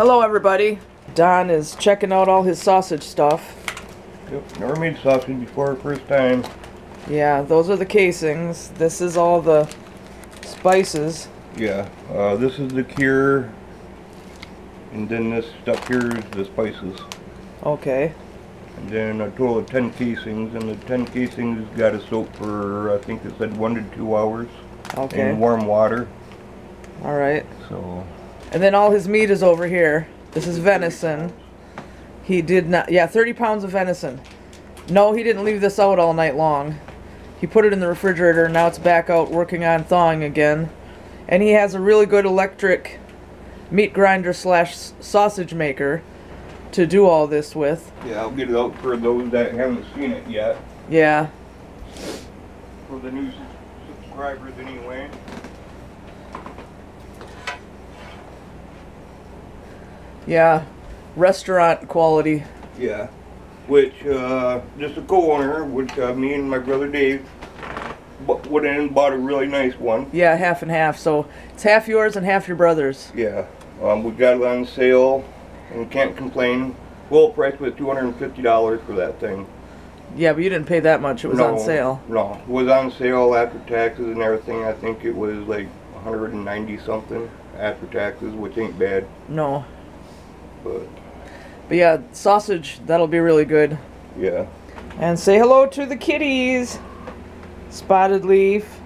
Hello, everybody. Don is checking out all his sausage stuff. Yep, never made sausage before, first time. Yeah, those are the casings. This is all the spices. Yeah, this is the cure, and then this stuff here is the spices. Okay. And then a total of 10 casings, and the 10 casings got to soak for, I think it said 1 to 2 hours. Okay. In warm water. All right. So. And then all his meat is over here. This is venison. He did not, yeah, 30 pounds of venison. No, he didn't leave this out all night long. He put it in the refrigerator, and now it's back out working on thawing again. And he has a really good electric meat grinder slash sausage maker to do all this with. Yeah, I'll get it out for those that haven't seen it yet. Yeah. For the new subscribers anyway. Yeah, restaurant quality. Yeah, which just a co-owner, which me and my brother Dave went in and bought a really nice one. Yeah, half and half, so it's half yours and half your brother's. Yeah, we got it on sale and can't complain. Full price was $250 for that thing. Yeah, but you didn't pay that much, it was on sale. No, it was on sale after taxes and everything. I think it was like 190 something after taxes, which ain't bad. No. But yeah, sausage, that'll be really good. Yeah. And say hello to the kitties. Spotted Leaf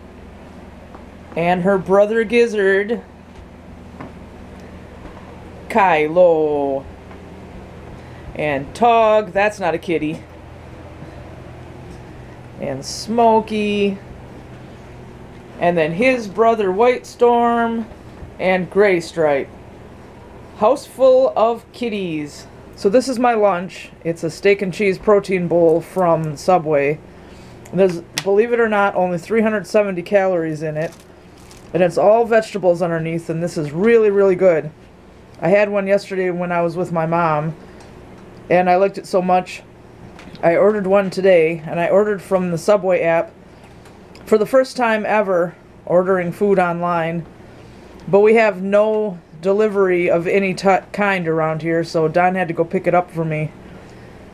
and her brother Gizzard. Kylo. And Tog, that's not a kitty. And Smokey. And then his brother Whitestorm and Graystripe. House full of kitties. So this is my lunch. It's a steak and cheese protein bowl from Subway. There's, believe it or not, only 370 calories in it. And it's all vegetables underneath, and this is really, really good. I had one yesterday when I was with my mom, and I liked it so much, I ordered one today, and I ordered from the Subway app for the first time ever, ordering food online. But we have no delivery of any kind around here, so Don had to go pick it up for me.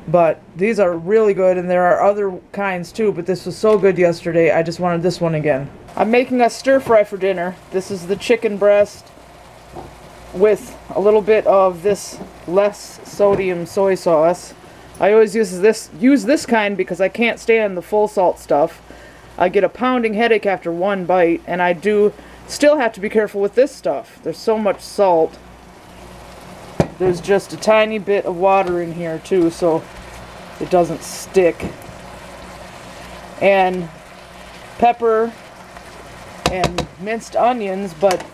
But these are really good, and there are other kinds too, but this was so good yesterday, I just wanted this one again. I'm making a stir fry for dinner. This is the chicken breast with a little bit of this less sodium soy sauce. I always use this kind because I can't stand the full salt stuff. I get a pounding headache after one bite, and I do still have to be careful with this stuff. There's so much salt. There's just a tiny bit of water in here too, so it doesn't stick. And pepper and minced onions, but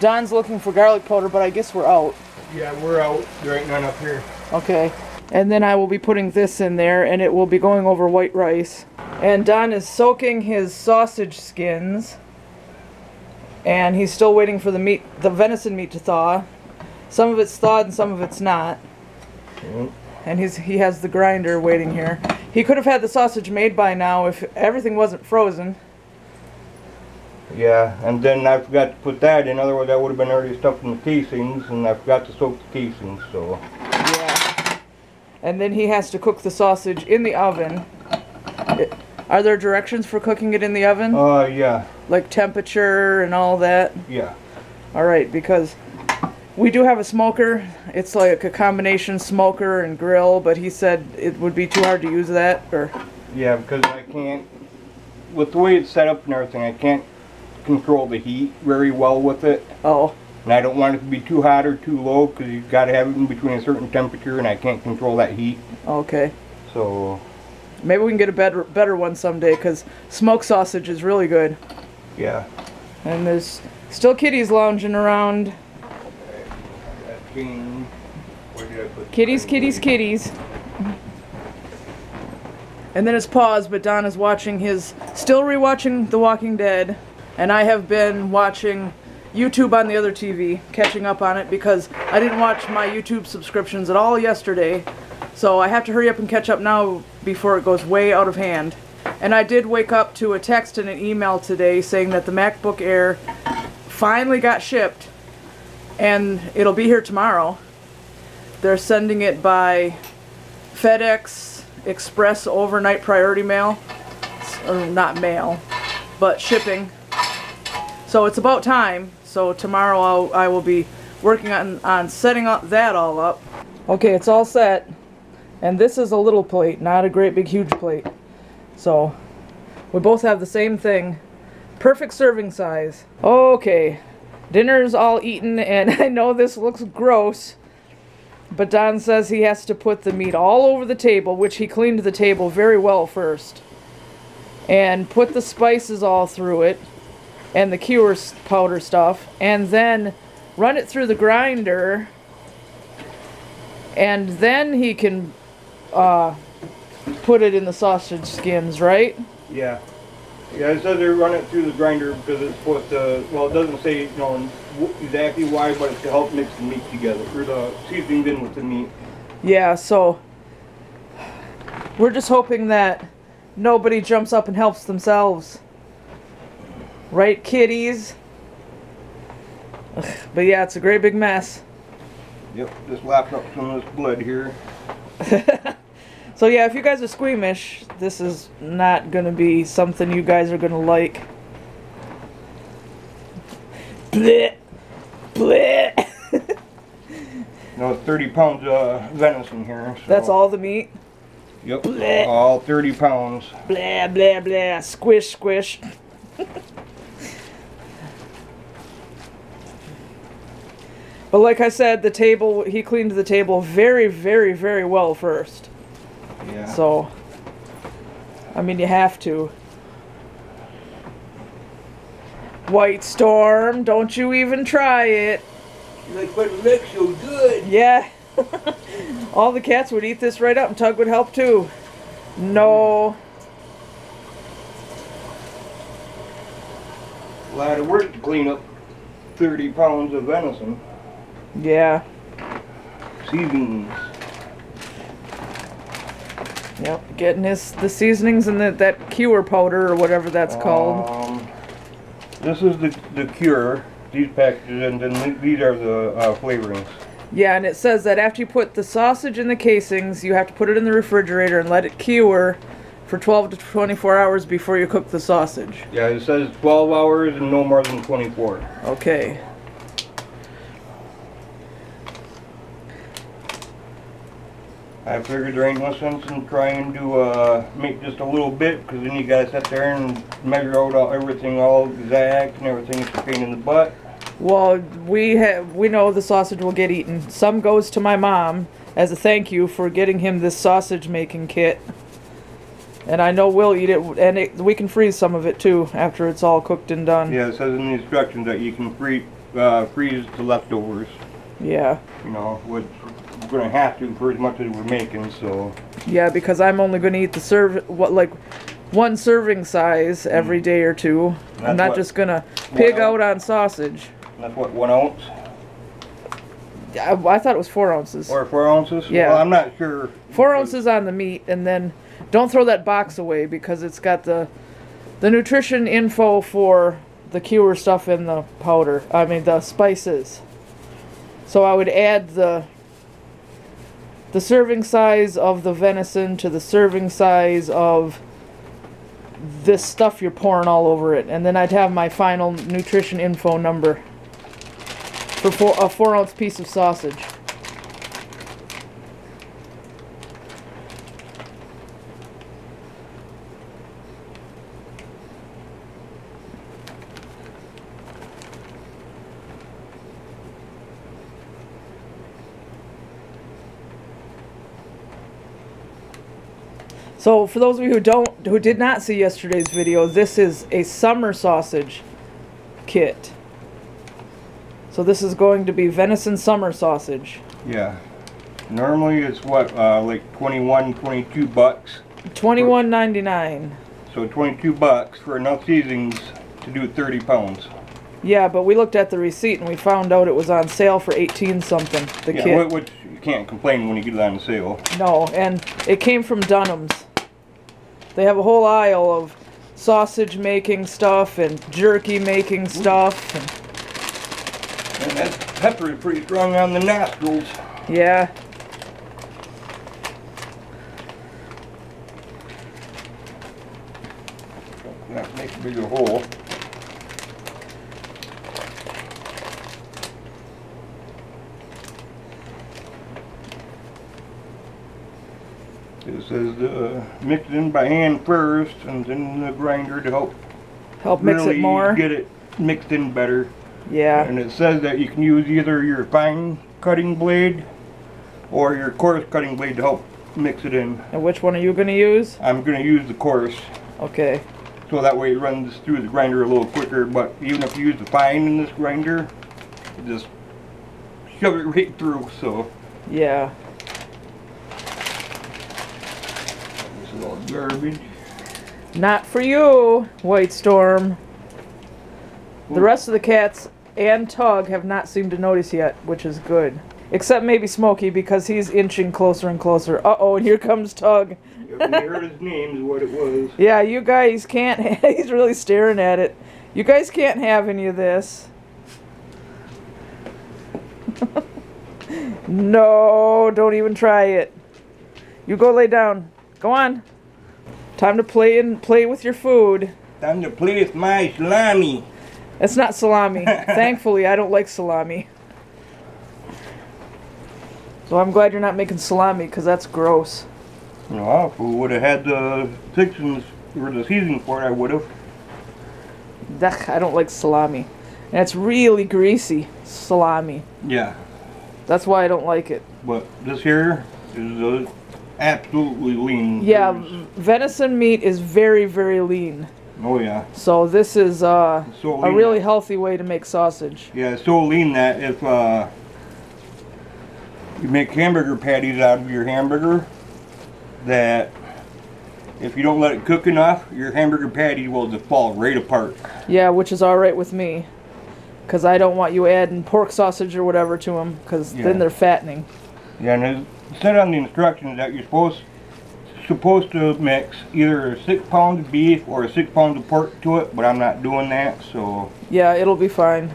Don's looking for garlic powder, but I guess we're out. Yeah, we're out. There ain't none up here. Okay. And then I will be putting this in there, and it will be going over white rice. And Don is soaking his sausage skins. And he's still waiting for the venison meat to thaw. Some of it's thawed and some of it's not. Mm. And he has the grinder waiting here. He could have had the sausage made by now if everything wasn't frozen. Yeah, and then I forgot to put that in, otherwise that would have been already stuffed in the casings, and I forgot to soak the casings, so. Yeah. And then he has to cook the sausage in the oven. Are there directions for cooking it in the oven? Yeah. Like temperature and all that? Yeah. Alright, because we do have a smoker. It's like a combination smoker and grill, but he said it would be too hard to use that, or... Yeah, because I can't, with the way it's set up and everything, I can't control the heat very well with it. Oh. And I don't want it to be too hot or too low, because you've got to have it in between a certain temperature, and I can't control that heat. Okay. So... Maybe we can get a better one someday, because smoked sausage is really good. Yeah. And there's still kitties lounging around. Kitties, kitties, kitties. And then it's paused, but Don is watching his... Still rewatching The Walking Dead. And I have been watching YouTube on the other TV, catching up on it, because I didn't watch my YouTube subscriptions at all yesterday. So I have to hurry up and catch up now before it goes way out of hand. And I did wake up to a text and an email today saying that the MacBook Air finally got shipped, and it'll be here tomorrow. They're sending it by FedEx Express Overnight Priority Mail. Or not mail, but shipping. So it's about time. So tomorrow I will be working on setting up that all up. Okay, it's all set. And this is a little plate, not a great big huge plate. So we both have the same thing. Perfect serving size. Okay, dinner's all eaten, and I know this looks gross, but Don says he has to put the meat all over the table, which he cleaned the table very well first, and put the spices all through it and the cure powder stuff, and then run it through the grinder, and then he can put it in the sausage skins, right? Yeah. Yeah, it says they run it through the grinder because it's supposed to, well, it doesn't say, you know, exactly why, but it's to help mix the meat together, or the seasonings in with the meat. Yeah, so we're just hoping that nobody jumps up and helps themselves. Right, kitties? Ugh, but yeah, it's a great big mess. Yep, just lapping up some of this blood here. So yeah, if you guys are squeamish, this is not going to be something you guys are going to like. Bleh! Bleh! No, 30 pounds of venison here. So. That's all the meat? Yep, bleh. All 30 pounds. Blah, blah, blah. Squish, squish. But like I said, the table, he cleaned the table very, very, very well first. Yeah. So, I mean, you have to. Whitestorm, don't you even try it. Like, but it looks so good. Yeah. All the cats would eat this right up, and Tug would help too. No. A lot of work to clean up 30 pounds of venison. Yeah. Seasonings. Yep, getting the seasonings and that cure powder or whatever that's called. This is the cure, these packages, and then these are the flavorings. Yeah, and it says that after you put the sausage in the casings, you have to put it in the refrigerator and let it cure for 12 to 24 hours before you cook the sausage. Yeah, it says 12 hours and no more than 24. Okay. I figured there ain't no sense in trying to make just a little bit, because then you gotta sit there and measure out everything all exact, and everything's a pain in the butt. Well, we know the sausage will get eaten. Some goes to my mom as a thank you for getting him this sausage making kit. And I know we'll eat it, and we can freeze some of it too after it's all cooked and done. Yeah, it says in the instructions that you can freeze the leftovers. Yeah. You know, which we're going to have to for as much as we're making, so. Yeah, because I'm only going to eat the one serving size every day or two. I'm not just going to pig out on sausage. That's what, 1 ounce? I thought it was 4 ounces. Or 4 ounces? Yeah. Well, I'm not sure. 4 ounces on the meat, and then don't throw that box away because it's got the nutrition info for the cure stuff in the powder. I mean, the spices. So I would add the serving size of the venison to the serving size of this stuff you're pouring all over it, and then I'd have my final nutrition info number for a 4 ounce piece of sausage. So for those of you who did not see yesterday's video, this is a summer sausage kit. So this is going to be venison summer sausage. Yeah. Normally it's what, like 21, 22 bucks? $21.99. So 22 bucks for enough seasonings to do 30 pounds. Yeah, but we looked at the receipt and we found out it was on sale for 18 something, the kit. Yeah, which you can't complain when you get it on sale. No, and it came from Dunham's. They have a whole aisle of sausage making stuff and jerky making stuff. And that pepper is pretty strong on the nostrils. Yeah. bigger hole. It says mix it in by hand first and then the grinder to help mix it more. Get it mixed in better. Yeah. And it says that you can use either your fine cutting blade or your coarse cutting blade to help mix it in. And which one are you going to use? I'm going to use the coarse. Okay. So that way it runs through the grinder a little quicker, but even if you use the fine in this grinder, you just shove it right through, so. Yeah. This is all garbage. Not for you, Whitestorm. The rest of the cats and Tog have not seemed to notice yet, which is good. Except maybe Smokey, because he's inching closer and closer. Uh-oh, and here comes Tog. If we heard his name is what it was. Yeah, you guys can't he's really staring at it. You guys can't have any of this. No, don't even try it. You go lay down. Go on. Time to play with your food. Time to play with my salami. That's not salami. Thankfully, I don't like salami. So I'm glad you're not making salami, because that's gross. No, if we would have had the fixings or the seasoning for it, I would have. Duck, I don't like salami. And it's really greasy, salami. Yeah. That's why I don't like it. But this here is absolutely lean. Yeah, venison meat is very, very lean. Oh yeah. So this is so a really healthy way to make sausage. Yeah, it's so lean that if you make hamburger patties out of your hamburger, that if you don't let it cook enough, your hamburger patty will just fall right apart. Yeah, which is all right with me, because I don't want you adding pork sausage or whatever to them, because yeah, then they're fattening. Yeah, and it said on the instructions that you're supposed to mix either a 6 pound of beef or a 6 pound of pork to it, but I'm not doing that, so. Yeah, it'll be fine.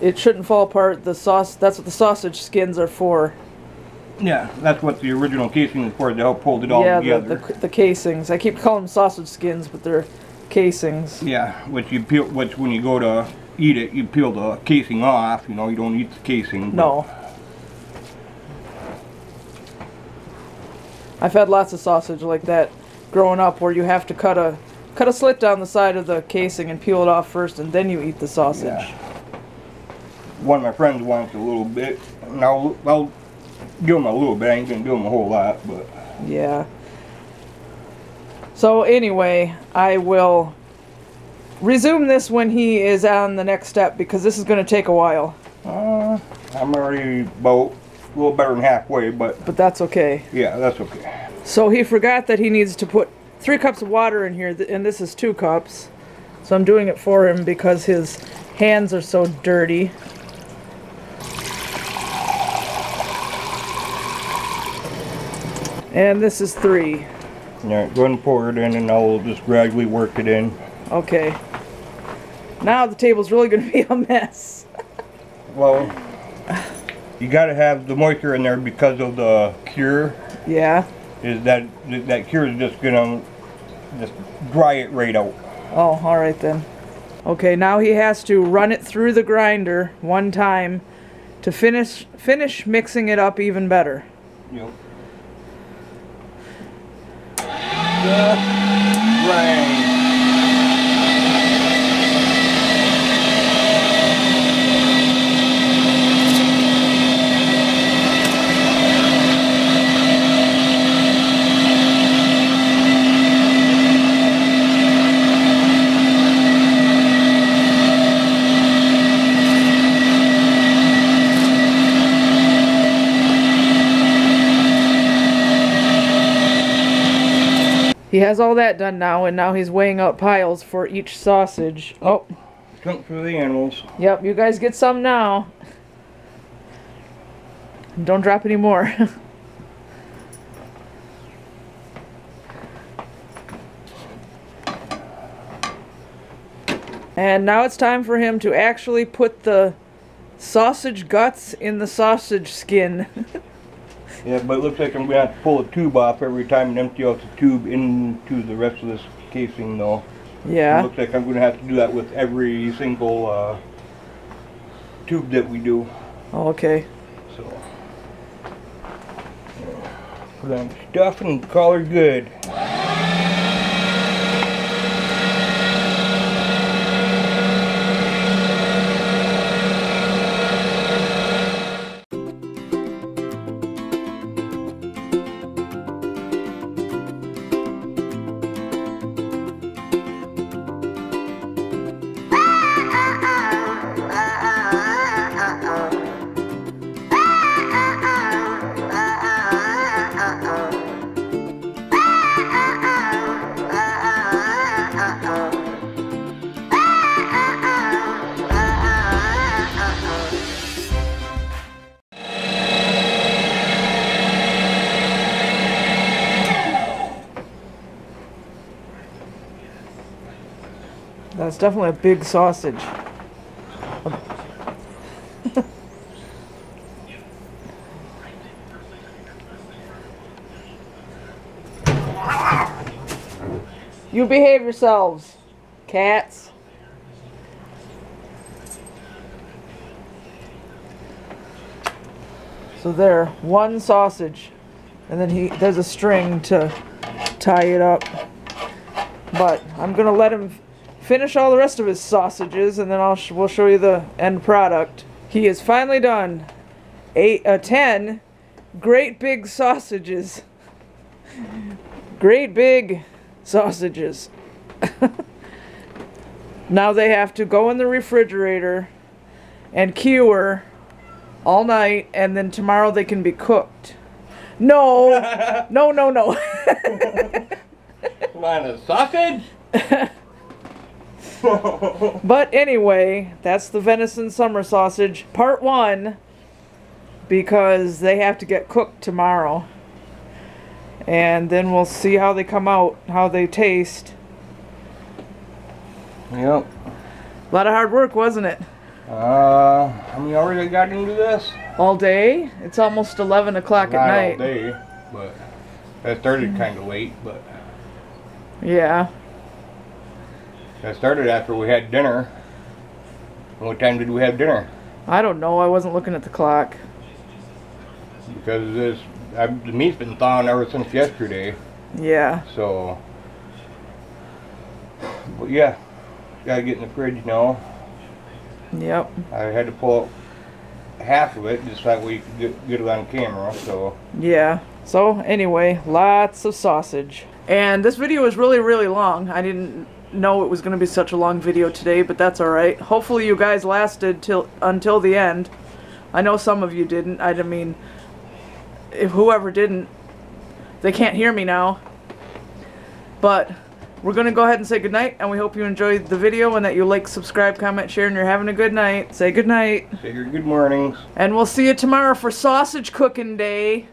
It shouldn't fall apart. The sauce, that's what the sausage skins are for. Yeah, that's what the original casing is for, to help hold it all together. Yeah, the casings. I keep calling them sausage skins, but they're casings. Yeah, which you peel, which when you go to eat it, you peel the casing off, you know, you don't eat the casing. No. I've had lots of sausage like that growing up, where you have to cut a slit down the side of the casing and peel it off first, and then you eat the sausage. Yeah. One of my friends wants a little bit, and I'll give him a little bit. I ain't gonna give him a whole lot, but yeah. So anyway, I will resume this when he is on the next step, because this is gonna take a while. I'm already about a little better than halfway, but that's okay. Yeah, that's okay. So he forgot that he needs to put 3 cups of water in here, and this is 2 cups. So I'm doing it for him because his hands are so dirty. And this is 3. All right, go ahead and pour it in, and I'll just gradually work it in. Okay. Now the table's really going to be a mess. Well, you gotta have the moisture in there because of the cure. Yeah. Is that cure is just gonna dry it right out. Oh, all right then. Okay, now he has to run it through the grinder one time to finish mixing it up even better. Yep. The grind. He has all that done now, and now he's weighing out piles for each sausage. Oh. Jump through the animals. Yep, you guys get some now. Don't drop any more. And now it's time for him to actually put the sausage guts in the sausage skin. Yeah, but it looks like I'm going to have to pull a tube off every time and empty out the tube into the rest of this casing, though. Yeah. It looks like I'm going to have to do that with every single tube that we do. Oh, okay. So, put on stuff and call her good. That's definitely a big sausage. You behave yourselves, cats. So there, one sausage, and then there's a string to tie it up. But I'm gonna let him finish all the rest of his sausages, and then we'll show you the end product. He is finally done. 10 great big sausages. Great big sausages. Now they have to go in the refrigerator and cure all night, and then tomorrow they can be cooked. No, no, no, no. Want a sausage? But anyway, that's the venison summer sausage part 1, because they have to get cooked tomorrow, and then we'll see how they come out, how they taste. Yep. A lot of hard work, wasn't it? How many hours I got into this? All day. It's almost 11 o'clock at night. Not all day, but I started kind of late, but yeah. That started after we had dinner. What time did we have dinner? I don't know. I wasn't looking at the clock. Because the meat's been thawing ever since yesterday. Yeah. So, but yeah, gotta get in the fridge now. Yep. I had to pull half of it just that way you could get it on camera. So. Yeah. So anyway, lots of sausage. And this video is really, really long. I didn't know it was going to be such a long video today, but that's all right. Hopefully you guys lasted until the end. I know some of you didn't. I mean, if whoever didn't, they can't hear me now. But we're going to go ahead and say goodnight, and we hope you enjoyed the video and that you like, subscribe, comment, share, and you're having a good night. Say goodnight. Say your good mornings. And we'll see you tomorrow for sausage cooking day.